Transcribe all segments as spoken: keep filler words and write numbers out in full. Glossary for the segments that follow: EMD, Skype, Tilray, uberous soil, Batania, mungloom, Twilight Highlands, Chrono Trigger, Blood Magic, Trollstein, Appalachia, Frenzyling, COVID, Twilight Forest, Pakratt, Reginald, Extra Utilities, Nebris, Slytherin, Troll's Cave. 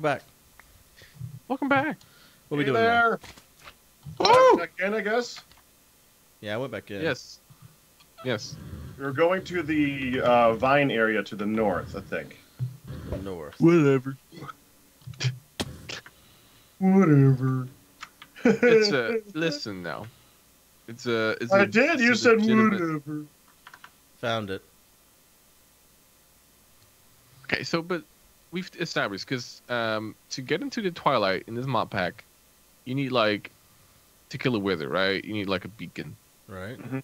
Welcome back. Welcome back. What are we doing there? Now? Back in, I guess. Yeah, I went back in. Yes. Yes. We're going to the uh, vine area to the north, I think. North. Whatever. Whatever. It's a listen now. It's a. It's I a, did. It's you said legitimate... whatever. Found it. Okay, so but we've established because um, to get into the Twilight in this mod pack, you need like to kill a wither, right? You need like a beacon, right? Mm-hmm.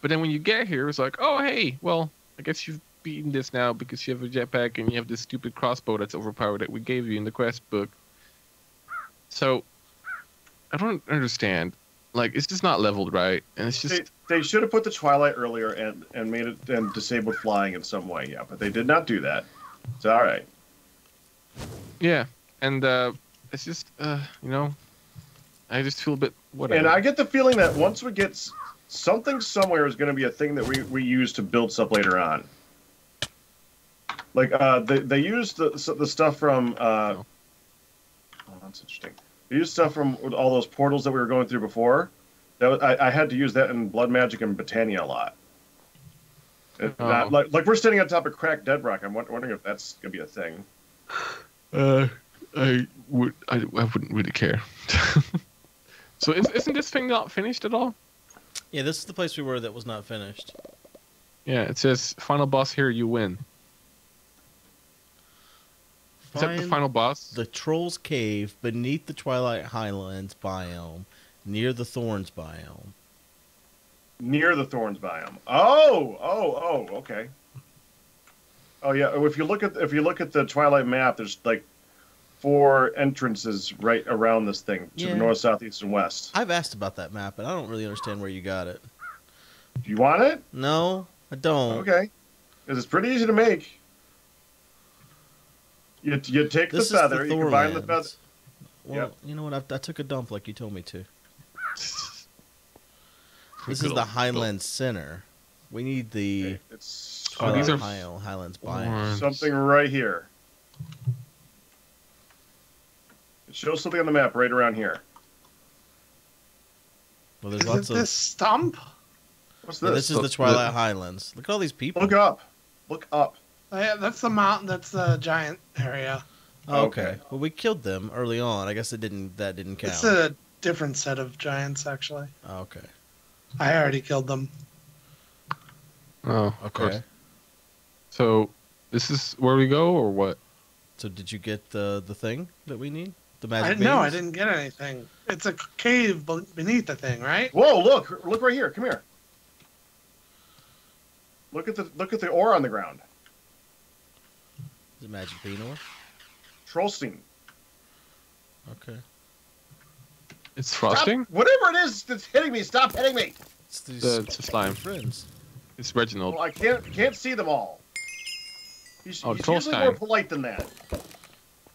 But then when you get here, it's like, oh hey, well I guess you've beaten this now because you have a jetpack and you have this stupid crossbow that's overpowered that we gave you in the quest book. So I don't understand. Like it's just not leveled right, and it's just they, they should have put the Twilight earlier and and made it and disabled flying in some way, yeah. But they did not do that. It's all right. Yeah, and uh, it's just uh, you know, I just feel a bit whatever. And I get the feeling that once we get something somewhere is going to be a thing that we we use to build stuff later on. Like uh, they they used the the stuff from. Uh, oh. Oh, that's interesting. I used stuff from all those portals that we were going through before. That was, I, I had to use that in Blood Magic and Batania a lot. Oh. Not, like, like we're standing on top of cracked dead rock. I'm wondering if that's gonna be a thing. Uh, I would. I, I wouldn't really care. So is, isn't this thing not finished at all? Yeah, this is the place we were that was not finished. Yeah, it says final boss here. You win. Is that the final boss? The Troll's Cave beneath the Twilight Highlands biome, near the Thorns biome. Near the Thorns biome. Oh, oh, oh, okay. Oh yeah. If you look at if you look at the Twilight map, there's like four entrances right around this thing to yeah. the north, south, east, and west. I've asked about that map, and I don't really understand where you got it. Do you want it? No, I don't. Okay, because it's pretty easy to make. You, you take this the feather, the you combine the feather. Well, yep. You know what? I, I took a dump like you told me to. This is the Highlands Center. We need the okay, it's, oh, these are Highlands biome. Something right here. It shows something on the map right around here. Well, there's is lots it of... this stump? What's this? Yeah, this is the Twilight Highlands. Look at all these people. Look up. Look up. Oh, yeah, that's the mountain. That's the giant area. Okay. okay. Well, we killed them early on. I guess it didn't. That didn't count. It's a different set of giants, actually. Okay. I already killed them. Oh, of okay. course. So, this is where we go, or what? So, did you get the the thing that we need? The magic. I didn't, no, I didn't get anything. It's a cave beneath the thing, right? Whoa! Look! Look right here. Come here. Look at the look at the ore on the ground. Is it magic bean ore? Trollstein. Okay. It's frosting? Stop, whatever it is that's hitting me, stop hitting me! It's these the, it's slime. Friends. It's Reginald. Well, I can't can't see them all. He's, oh, he's usually more polite than that.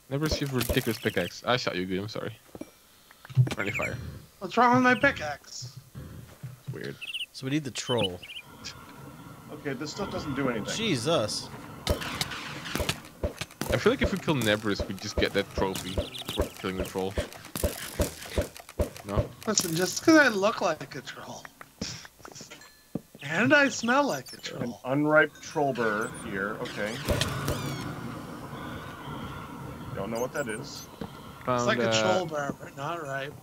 Never see a ridiculous pickaxe. I shot you, dude. I'm sorry. Friendly fire. What's wrong with my pickaxe? It's weird. So we need the troll. Okay, this stuff doesn't do anything. Jesus. I feel like if we kill Nebris, we just get that trophy for killing the troll. No? Listen, just because I look like a troll. And I smell like a troll. An unripe troll burr here, okay. Don't know what that is. Found, it's like uh, a troll burr, but not ripe.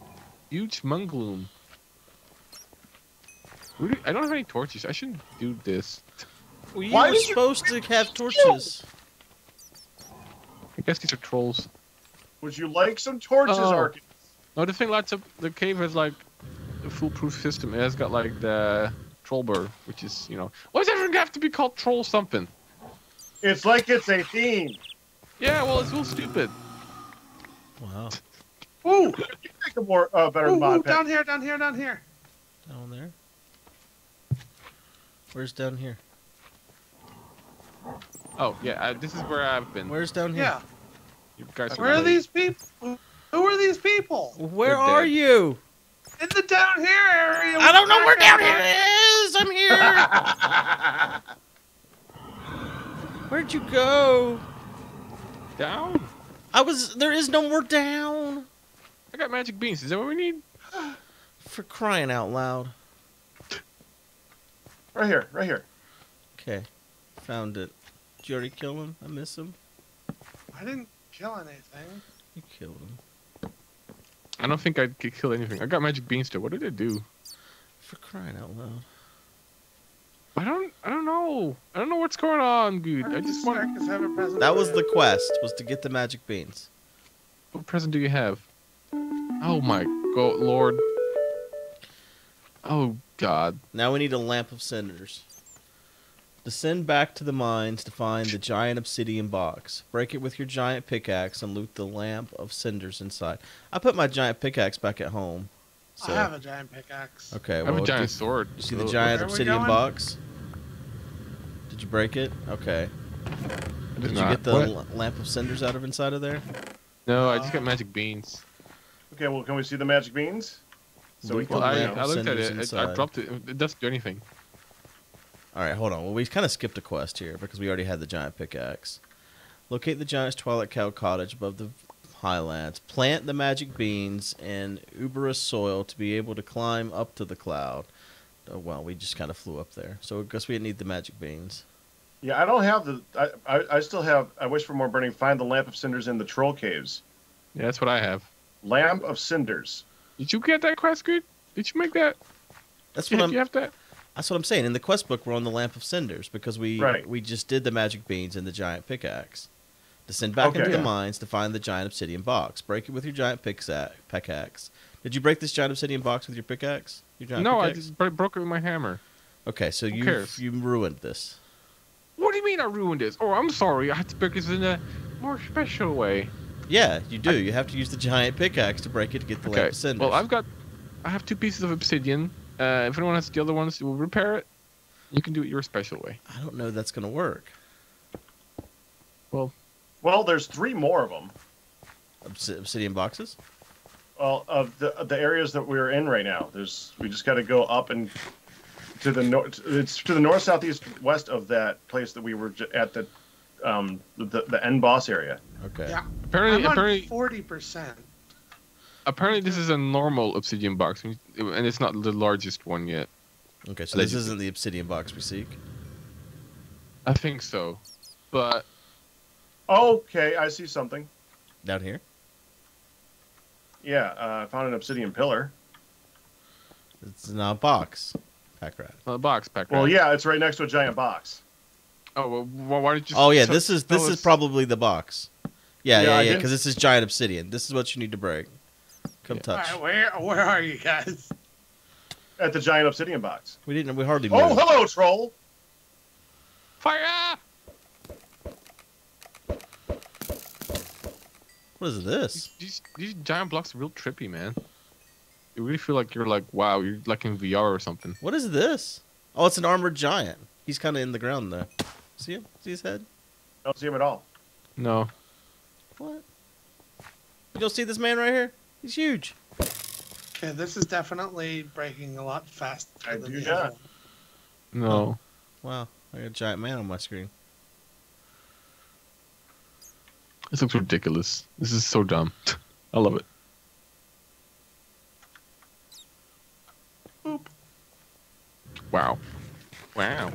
Huge mungloom. I don't have any torches. I shouldn't do this. We Why were supposed you... to have torches. I guess these are trolls. Would you like some torches, oh. Arcus? No, the thing lights up. The cave has like a foolproof system. It has got like the troll bird, which is, you know, why does everything have to be called troll something? It's like it's a theme. Yeah, well, it's all stupid. Wow. Ooh, you make a more uh, better ooh, mod ooh, down here, down here, down here. Down there. Where's down here? Oh, yeah, uh, this is where I've been. Where's down here? Yeah. You guys are where are these people? Who are these people? Where are you? In the down here area. I don't know where down here is. I'm here. Where'd you go? Down? I was. There is no more down. I got magic beans. Is that what we need? For crying out loud. Right here. Right here. Okay. Found it. Did you already kill him? I miss him. I didn't kill anything. You killed him. I don't think I could kill anything. I got magic beans still. What did it do? For crying out loud. I don't. I don't know. I don't know what's going on, dude. I just want. That was the quest. Was to get the magic beans. What present do you have? Oh my God, Lord. Oh God. Now we need a lamp of cinders. Descend back to the mines to find the giant obsidian box. Break it with your giant pickaxe and loot the lamp of cinders inside. I put my giant pickaxe back at home. So. I have a giant pickaxe. Okay, well, I have a giant did, sword. You see the giant obsidian box? Did you break it? Okay. Did, did you not. get the what? lamp of cinders out of inside of there? No, uh, I just got magic beans. Okay, well, can we see the magic beans? So we well, I, I looked at it. I, I dropped it. It doesn't do anything. All right, hold on. Well, we kind of skipped a quest here because we already had the giant pickaxe. Locate the giant's Twilight Cow cottage above the highlands. Plant the magic beans in uberous soil to be able to climb up to the cloud. Oh, well, we just kind of flew up there. So I guess we need the magic beans. Yeah, I don't have the... I, I, I still have... I wish for more burning. Find the lamp of cinders in the troll caves. Yeah, that's what I have. Lamp of cinders. Did you get that quest, Good? Did you make that? That's what Did I'm, you have that? That's what I'm saying. In the quest book, we're on the lamp of cinders because we right. we just did the magic beans and the giant pickaxe. Descend back okay, into yeah. the mines to find the giant obsidian box. Break it with your giant pickaxe. Did you break this giant obsidian box with your pickaxe? Your giant no, pickaxe? I just broke it with my hammer. Okay, so you you ruined this. What do you mean I ruined this? Oh, I'm sorry. I had to break this in a more special way. Yeah, you do. I, you have to use the giant pickaxe to break it to get the okay. lamp of cinders. Well, I've got... I have two pieces of obsidian. Uh, if anyone has the other ones, we'll repair it. You can do it your special way. I don't know that's going to work. Well... Well, there's three more of them. Obsid obsidian boxes? Well, of the of the areas that we're in right now. There's We just got to go up and... To the, no it's to the north, southeast, west of that place that we were j at the... Um, the the end boss area. Okay. Yeah. Apparently, I'm apparently, forty percent. Apparently, this is a normal obsidian box, and it's not the largest one yet. Okay, so this isn't the obsidian box we seek. I think so, but. Okay, I see something. Down here. Yeah, uh, I found an obsidian pillar. It's not a box, Pakratt. Not a box, Pakratt. Well, yeah, it's right next to a giant box. Oh, well, why did you Oh yeah, this is this us? is probably the box. Yeah, yeah, yeah, because yeah, this is giant obsidian. This is what you need to break. Come yeah. touch. All right, where where are you guys? At the giant obsidian box. We didn't we hardly Oh, moved. hello, troll. Fire! What is this? These, these giant blocks are real trippy, man. You really feel like you're like, wow, you're like in V R or something. What is this? Oh, it's an armored giant. He's kind of in the ground though. See him? See his head? Don't see him at all. No. What? You don't see this man right here? He's huge. Okay, this is definitely breaking a lot faster I than do the not. Other one. No. Oh. Wow, I got a giant man on my screen. This looks ridiculous. This is so dumb. I love it. Boop. Wow. Wow.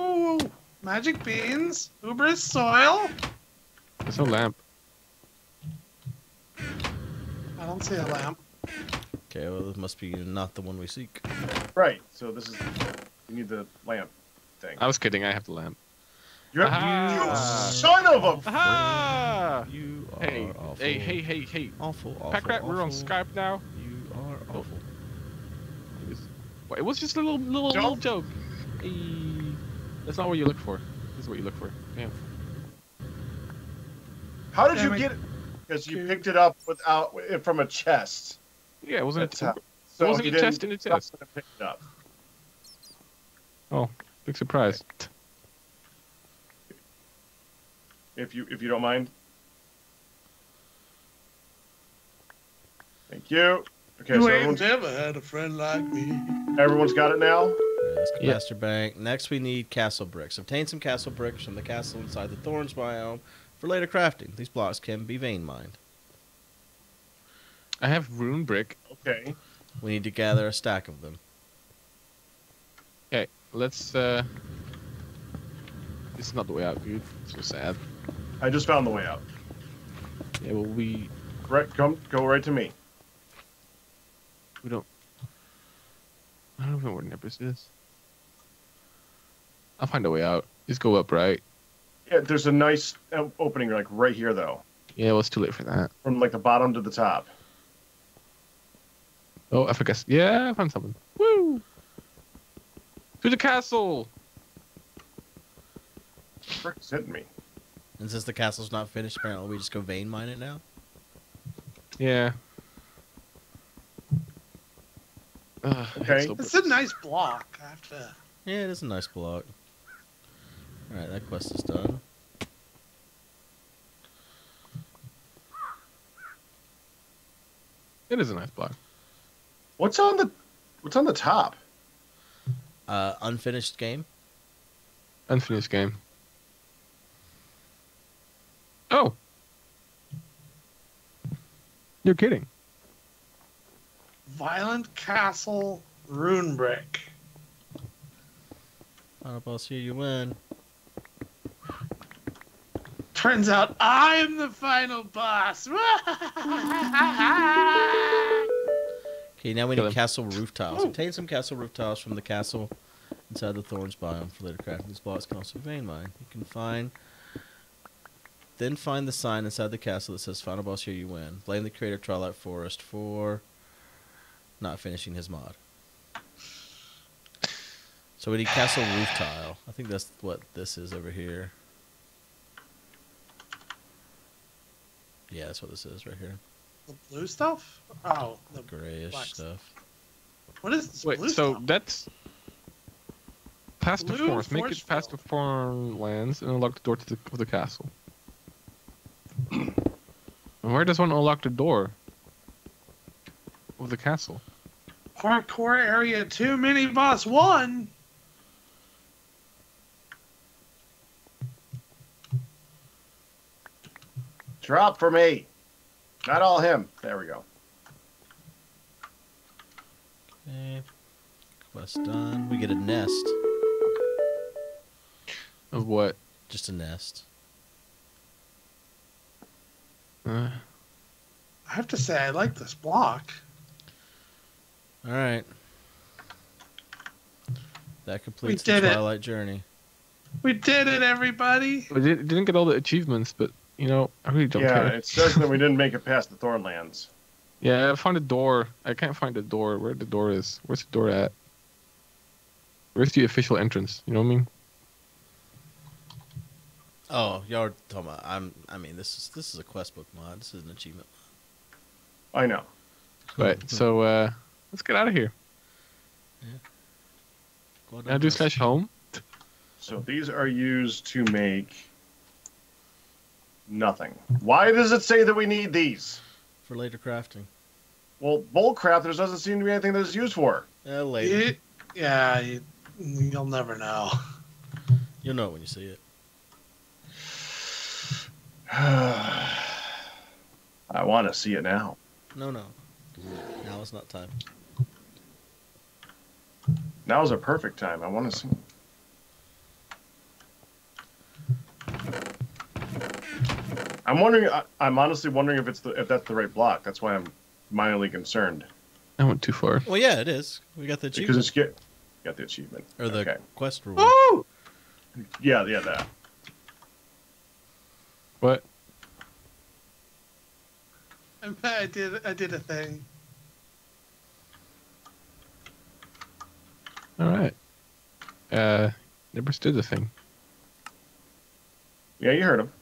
Oh, magic beans, uberous soil. There's no lamp. I don't see a lamp. Okay, well, this must be not the one we seek. Right, so this is... We need the lamp thing. I was kidding, I have the lamp. You're... You son of a... Aha! You are hey, awful. Hey, hey, hey, hey. Awful, awful, Pakratt, awful. We're on Skype now. You are awful. It was just a little, little, little joke. Hey, that's not what you look for. This is what you look for. Damn. How did Damn you it. get it? Because you picked it up without from a chest. Yeah, it wasn't that's a chest. So it wasn't a chest in a chest. Pick it up. Oh, big surprise. If you if you don't mind. Thank you. Okay, you so ain't never had a friend like me. Everyone's got it now? Yes, capacitor yeah. bank. Next we need castle bricks. Obtain some castle bricks from the castle inside the Thorns biome. For later crafting, these blocks can be vein mined. I have rune brick. Okay. We need to gather a stack of them. Okay, let's, uh... This is not the way out, dude. It's so sad. I just found the way out. Yeah, well, we... Right, come, go right to me. We don't... I don't know where Nebris is. I'll find a way out. Just go up, right? Yeah, there's a nice opening, like, right here, though. Yeah, well, it's too late for that. From, like, the bottom to the top. Oh, I forgot. Yeah, I found something. Woo! To the castle! Frick's hitting me. And since the castle's not finished, apparently we just go vein mine it now? Yeah. Ugh, okay. So it's a nice block. I have to... Yeah, it is a nice block. Alright, that quest is done. It is a nice block. What's on the what's on the top? Uh, unfinished game. Unfinished game. Oh. You're kidding. Violent Castle Runebrick. I hope I'll see you win. Turns out I am the final boss. Okay, now we need castle roof tiles. Obtain some castle roof tiles from the castle inside the thorns biome for later crafting. These blocks can also vein mine. You can find, then find the sign inside the castle that says "Final Boss, here you win." Blame the creator of Twilight Forest for not finishing his mod. So we need castle roof tile. I think that's what this is over here. Yeah, that's what this is right here. The blue stuff? Oh, the grayish stuff. stuff. What is this? Wait, blue so stuff? That's past the forest. Make it past the farmlands and unlock the door to the, of the castle. And where does one unlock the door of the castle? Hardcore area two, mini boss one. Drop for me. Not all him. There we go. Okay. Quest done. We get a nest. Of what? Just a nest. Uh, I have to say, I like this block. Alright. That completes the Twilight it. Journey. We did it, everybody! We did, didn't get all the achievements, but... You know, I really don't yeah, care. Yeah, it's certain that we didn't make it past the Thornlands. Yeah, I found a door. I can't find the door. Where the door is? Where's the door at? Where's the official entrance? You know what I mean? Oh, y'all are talking about. I'm. I mean, this is this is a quest book mod. This is an achievement mod. I know. Right. So uh, let's get out of here. Yeah. Well done, now do slash home. So these are used to make. Nothing. Why does it say that we need these? For later crafting. Well, bolt craft, there doesn't seem to be anything that it's used for. Yeah, later. It, yeah, you, you'll never know. You'll know when you see it. I want to see it now. No, no. Now is not time. Now is a perfect time. I want to see it. I'm wondering. I'm honestly wondering if it's the, if that's the right block. That's why I'm minorly concerned. I went too far. Well, yeah, it is. We got the achievement. Because it's get, got the achievement or the okay. quest reward. Oh, yeah, yeah, that. What? I did. I did a thing. All right. Uh, Nebris did the thing. Yeah, you heard him.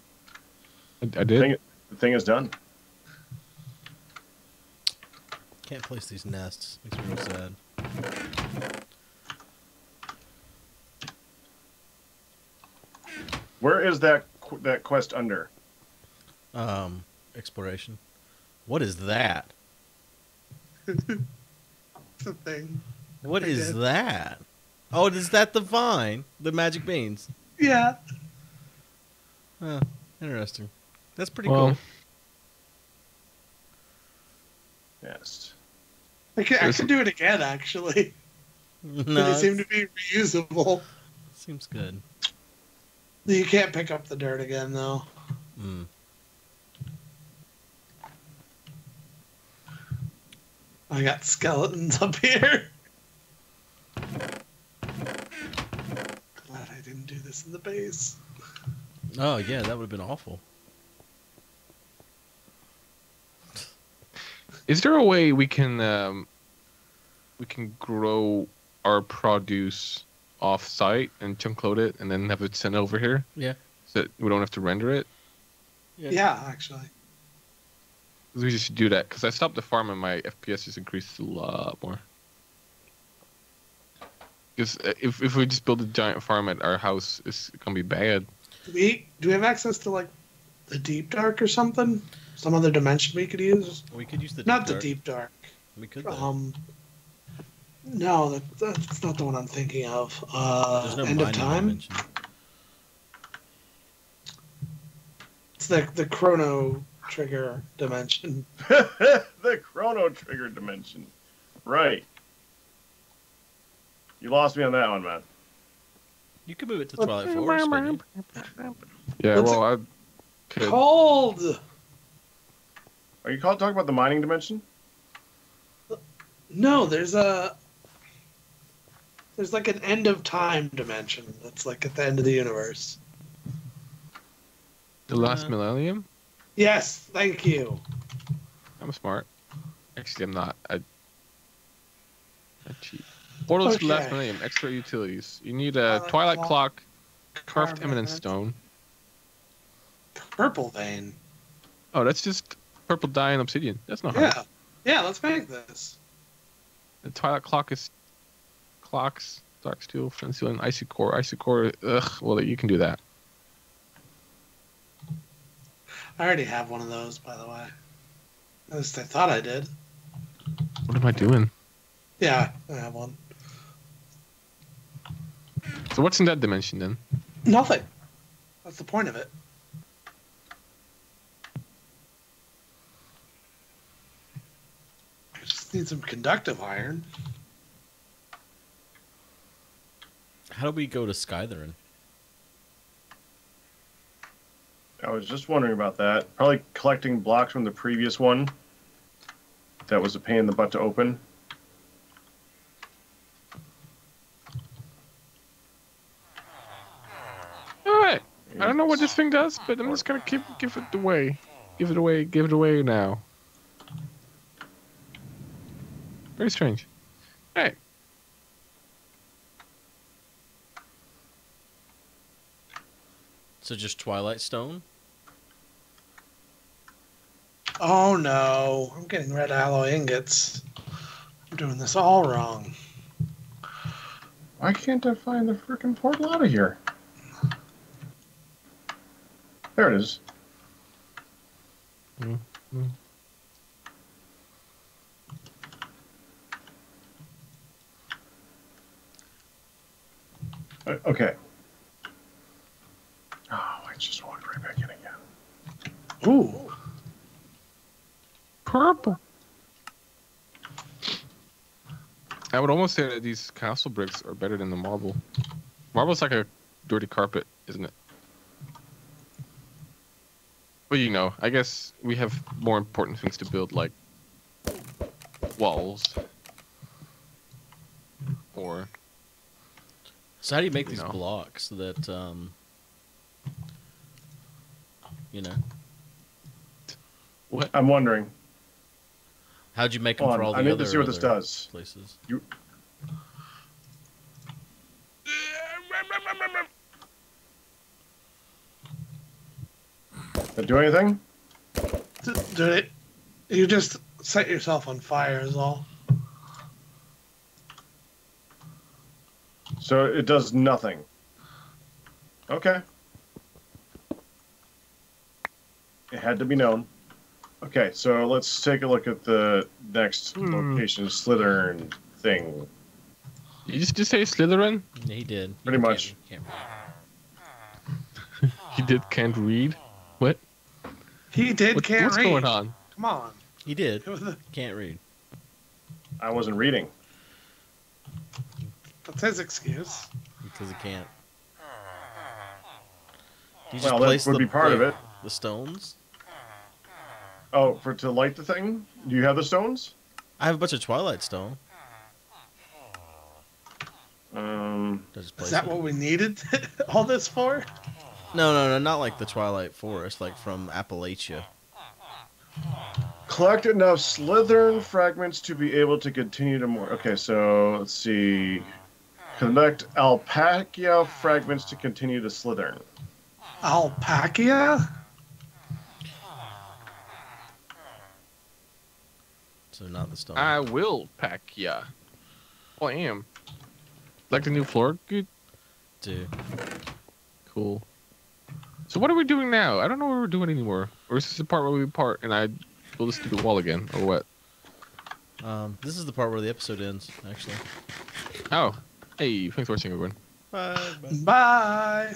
I did. The thing, the thing is done. Can't place these nests. Makes me real sad. Where is that that quest under? Um, exploration. What is that? It's a thing. What I is did. that? Oh, is that the vine? The magic beans? Yeah. Huh. Interesting. That's pretty well, cool. Yes. I could, I could do it again, actually. No, they seem to be reusable. Seems good. You can't pick up the dirt again, though. Mm. I got skeletons up here. Glad I didn't do this in the base. Oh, yeah, that would have been awful. Is there a way we can um, we can grow our produce off-site and chunk load it and then have it sent over here? Yeah. So that we don't have to render it? Yeah, yeah actually. We just should do that, because I stopped the farm and my F P S just increased a lot more. Because if, if we just build a giant farm at our house, it's going to be bad. Do we, do we have access to, like, the Deep Dark or something? Some other dimension we could use? We could use the Deep Not Dark. Not the Deep Dark. We could. Um, no, that, that's not the one I'm thinking of. Uh, There's no End of Time? Dimension. It's the, the Chrono Trigger dimension. The Chrono Trigger dimension. Right. You lost me on that one, man. You could move it to Twilight Forest. Yeah, well, I could. Cold! Are you talking about the mining dimension? No, there's a... There's like an end of time dimension that's like at the end of the universe. The last uh, millennium? Yes, thank you. I'm smart. Actually, I'm not. I, I cheat. Portals okay. to the last millennium. Extra utilities. You need a Twilight, Twilight Clock, Carved Eminence Stone. Purple Vein. Oh, that's just... Purple dye and obsidian. That's not hard. Yeah, yeah. Let's make this. The Twilight Clock is clocks, dark steel, Frenzyling, icy core, icy core. Ugh. Well, you can do that. I already have one of those, by the way. At least I thought I did. What am I doing? Yeah, I have one. So what's in that dimension then? Nothing. That's the point of it. Need some conductive iron. How do we go to Slytherin? I was just wondering about that. Probably collecting blocks from the previous one. That was a pain in the butt to open. All right. I don't know what this thing does, but I'm just gonna keep give it away. Give it away. Give it away now. Very strange. All right. So just Twilight Stone? Oh, no. I'm getting red alloy ingots. I'm doing this all wrong. Why can't I find the frickin' portal out of here? There it is. Mm-hmm. Okay. Oh, I just walked right back in again. Ooh. Purple. I would almost say that these castle bricks are better than the marble. Marble's like a dirty carpet, isn't it? Well, you know, I guess we have more important things to build, like walls. Or... So how do you make these no. blocks that, um, you know? What? I'm wondering. How'd you make them Hold for all on. the I other, to see what other this does. places? You... Did it do anything? Did it? You just set yourself on fire is all. So it does nothing. Okay. It had to be known. Okay, so let's take a look at the next hmm. location Slytherin thing. Did you just say Slytherin? He did. Pretty he much. Can't, can't he did can't read? What? He did what, can't what's read. What's going on? Come on. He did. Can't read. I wasn't reading. That's his excuse. Because he can't. You just well, that would the, be part like, of it. The stones? Oh, for to light the thing? Do you have the stones? I have a bunch of Twilight Stone. Um, Is that what we needed all this for? No, no, no, not like the Twilight Forest, like from Appalachia. Collect enough Slytherin fragments to be able to continue to more. Okay, so let's see. Collect alpaca fragments to continue to Slytherin. Alpaca? So not the stone. I will pack ya. Oh, I am. Like the new floor? Good. Dude. Cool. So what are we doing now? I don't know what we're doing anymore. Or is this the part where we part and I build a stupid wall again? Or what? Um, this is the part where the episode ends, actually. Oh. Hey, thanks for watching, everyone. Bye. Bye. Bye.